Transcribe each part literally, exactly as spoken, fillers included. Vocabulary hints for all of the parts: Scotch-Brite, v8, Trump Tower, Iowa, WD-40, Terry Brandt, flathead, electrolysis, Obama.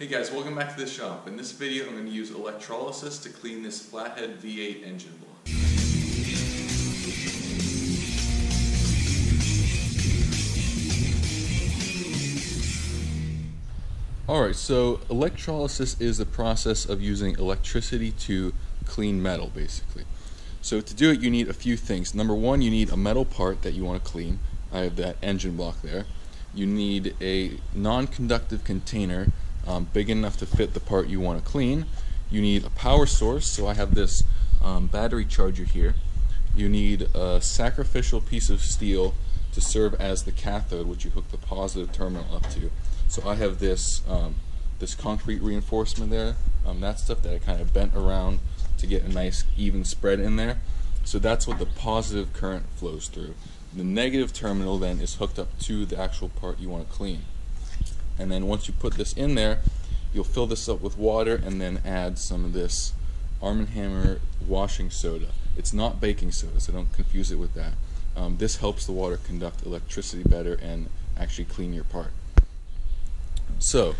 Hey guys, welcome back to the shop. In this video I'm going to use electrolysis to clean this flathead V eight engine block. Alright, so electrolysis is the process of using electricity to clean metal basically. So to do it you need a few things. Number one, you need a metal part that you want to clean. I have that engine block there. You need a non-conductive container Um, big enough to fit the part you want to clean. You need a power source, so I have this um, battery charger here. You need a sacrificial piece of steel to serve as the cathode, which you hook the positive terminal up to. So I have this um, this concrete reinforcement there, um, that stuff that I kind of bent around to get a nice even spread in there. So that's what the positive current flows through. The negative terminal then is hooked up to the actual part you want to clean. And then once you put this in there, you'll fill this up with water and then add some of this Arm and Hammer washing soda. It's not baking soda, so don't confuse it with that. Um, this helps the water conduct electricity better and actually clean your part. So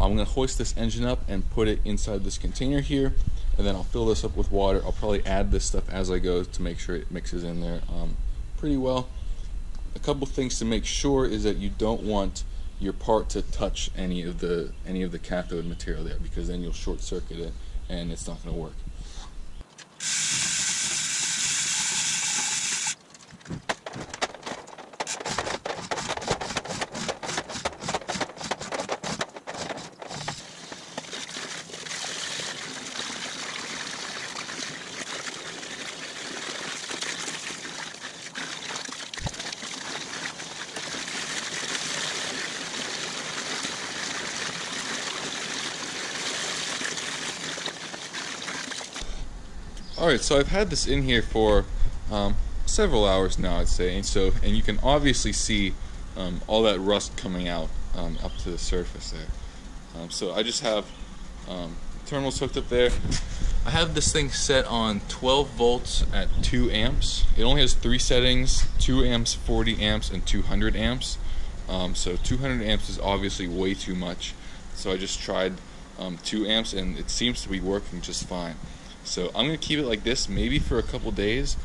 I'm going to hoist this engine up and put it inside this container here, and then I'll fill this up with water. I'll probably add this stuff as I go to make sure it mixes in there um, pretty well. A couple things to make sure is that you don't want your part to touch any of the any of the cathode material there, because then you'll short circuit it and it's not going to work. Alright, so I've had this in here for um, several hours now, I'd say, and, so, and you can obviously see um, all that rust coming out um, up to the surface there. Um, so I just have um, terminals hooked up there. I have this thing set on twelve volts at two amps. It only has three settings: two amps, forty amps, and two hundred amps. Um, so two hundred amps is obviously way too much. So I just tried um, two amps and it seems to be working just fine. So I'm going to keep it like this maybe for a couple days.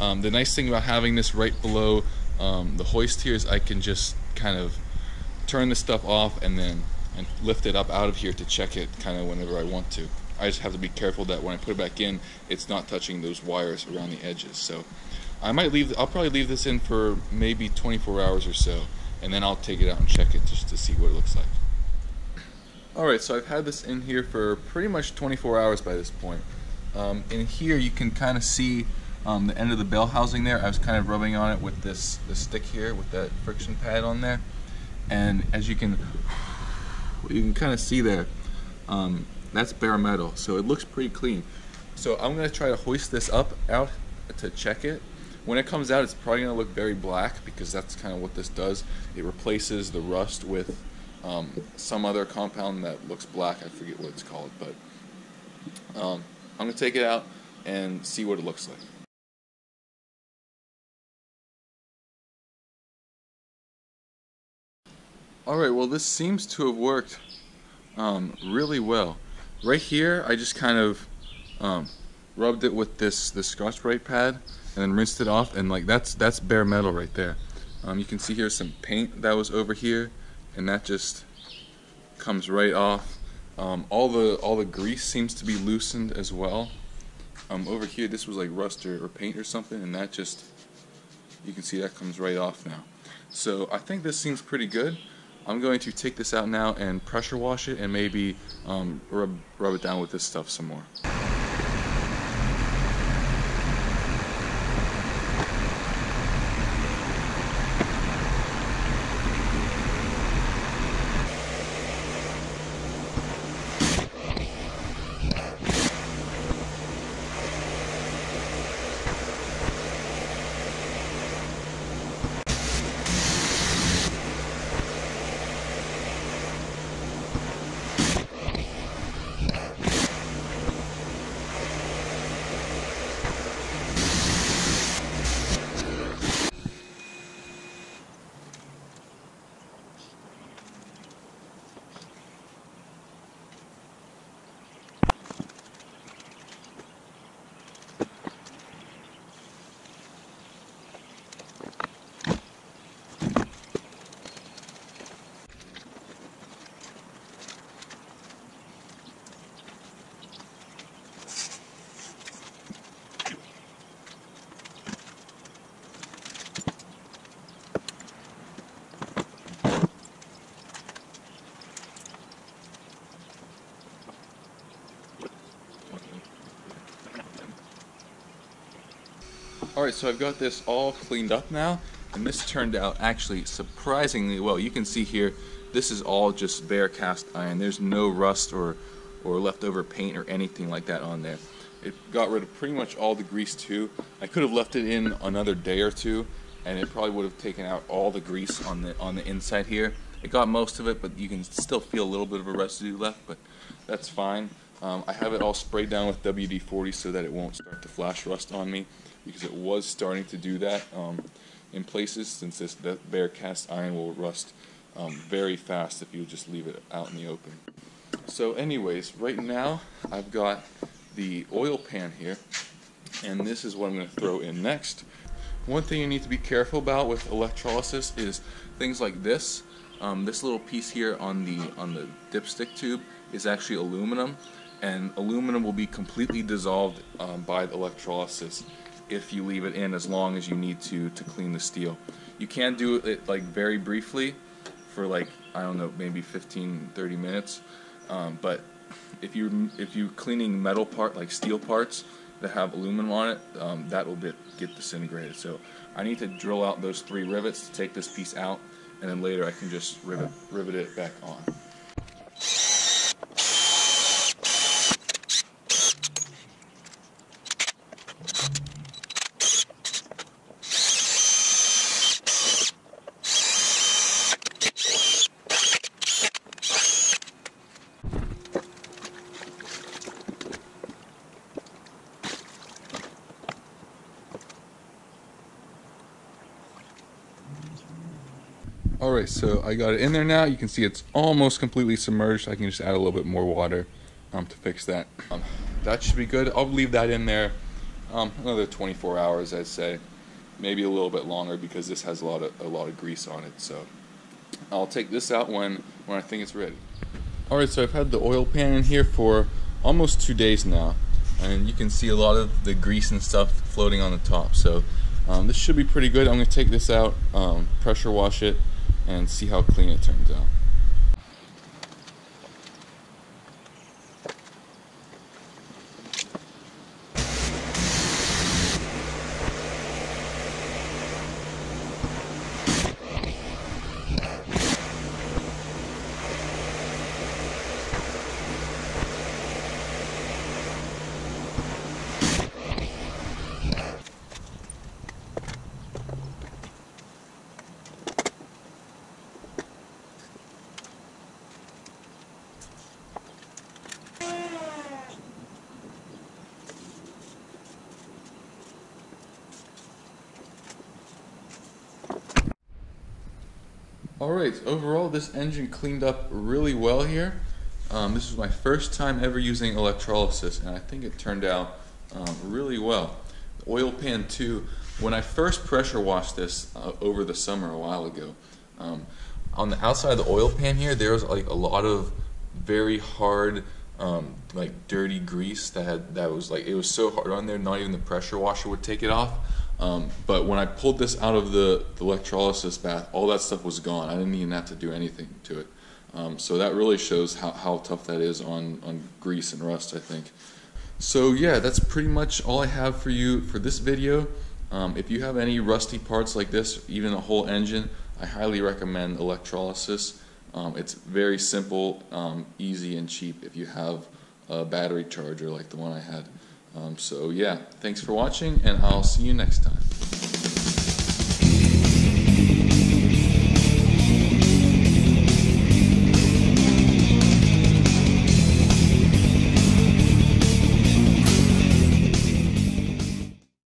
Um, the nice thing about having this right below um, the hoist here is I can just kind of turn this stuff off and then and lift it up out of here to check it kind of whenever I want to. I just have to be careful that when I put it back in, it's not touching those wires around the edges. So I might leave, I'll probably leave this in for maybe twenty-four hours or so, and then I'll take it out and check it just to see what it looks like. Alright, so I've had this in here for pretty much twenty-four hours by this point. Um, in here you can kind of see um, the end of the bell housing there. I was kind of rubbing on it with this, this stick here with that friction pad on there, and as you can you can kind of see there, um, that's bare metal, so it looks pretty clean. So I'm going to try to hoist this up out to check it. When it comes out, it's probably going to look very black, because that's kind of what this does. It replaces the rust with um, some other compound that looks black. I forget what it's called, but um, I'm going to take it out and see what it looks like. Alright, well this seems to have worked um, really well. Right here I just kind of um, rubbed it with this, this Scotch-Brite pad and then rinsed it off, and like that's, that's bare metal right there. Um, you can see here some paint that was over here, and that just comes right off. Um, all the all the grease seems to be loosened as well. Um, over here, this was like rust or, or paint or something, and that just, you can see that comes right off now. So I think this seems pretty good. I'm going to take this out now and pressure wash it, and maybe um, rub, rub it down with this stuff some more. Alright, so I've got this all cleaned up now, and this turned out actually surprisingly well. You can see here, this is all just bare cast iron. There's no rust or, or leftover paint or anything like that on there. It got rid of pretty much all the grease too. I could have left it in another day or two, and it probably would have taken out all the grease on the, on the inside here. It got most of it, but you can still feel a little bit of a residue left, but that's fine. Um, I have it all sprayed down with W D forty so that it won't start to flash rust on me, because it was starting to do that um, in places, since this bare cast iron will rust um, very fast if you just leave it out in the open. So anyways, right now I've got the oil pan here, and this is what I'm going to throw in next. One thing you need to be careful about with electrolysis is things like this. Um, this little piece here on the on the dipstick tube is actually aluminum, and aluminum will be completely dissolved um, by the electrolysis if you leave it in as long as you need to to clean the steel. You can do it like very briefly for like, I don't know, maybe fifteen, thirty minutes, um, but if you if you're cleaning metal part like steel parts that have aluminum on it, um, that will get, get disintegrated. So I need to drill out those three rivets to take this piece out, and then later I can just rivet, rivet it back on. Alright, so I got it in there now. You can see it's almost completely submerged. I can just add a little bit more water um, to fix that. Um, that should be good. I'll leave that in there um, another twenty-four hours, I'd say. Maybe a little bit longer, because this has a lot of, a lot of grease on it. So I'll take this out when, when I think it's ready. Alright, so I've had the oil pan in here for almost two days now. And you can see a lot of the grease and stuff floating on the top. So um, this should be pretty good. I'm going to take this out, um, pressure wash it, and see how clean it turns out. Alright, overall this engine cleaned up really well here. Um, this was my first time ever using electrolysis, and I think it turned out um, really well. The oil pan too, when I first pressure washed this uh, over the summer a while ago, um, on the outside of the oil pan here there was like a lot of very hard um, like dirty grease that had, that was like, it was so hard on there not even the pressure washer would take it off. Um, but when I pulled this out of the, the electrolysis bath, all that stuff was gone. I didn't even have to do anything to it. Um, so that really shows how, how tough that is on, on grease and rust, I think. So yeah, that's pretty much all I have for you for this video. Um, if you have any rusty parts like this, even a whole engine, I highly recommend electrolysis. Um, it's very simple, um, easy, and cheap if you have a battery charger like the one I had. Um, so yeah, thanks for watching, and I'll see you next time.